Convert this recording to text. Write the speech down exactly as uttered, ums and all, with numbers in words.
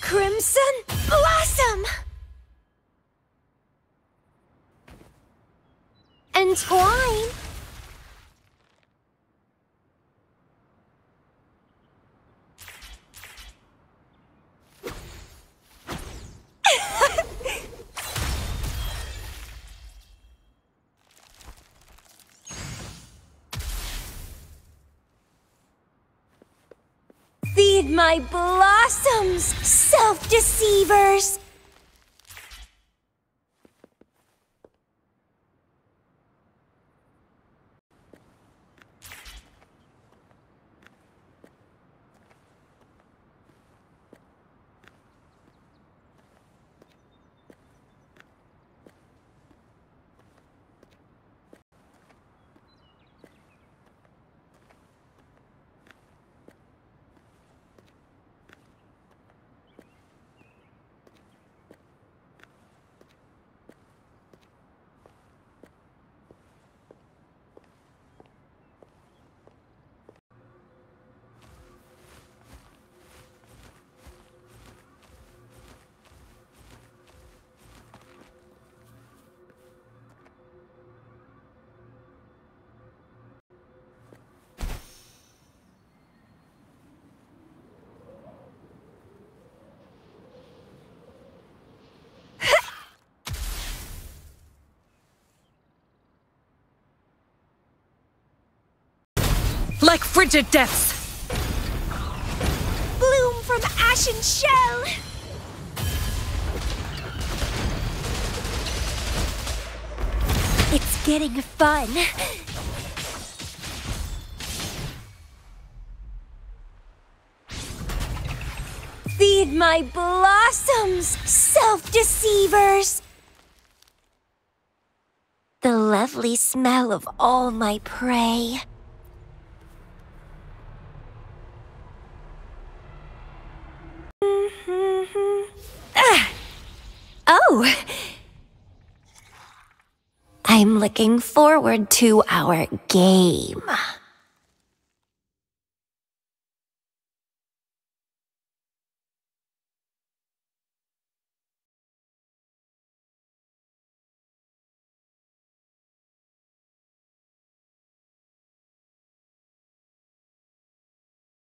Crimson Blossom! Entwine! Feed my blossoms, self-deceivers! Like frigid deaths! Bloom from ashen shell! It's getting fun! Feed my blossoms, self-deceivers! The lovely smell of all my prey. Oh! I'm looking forward to our game.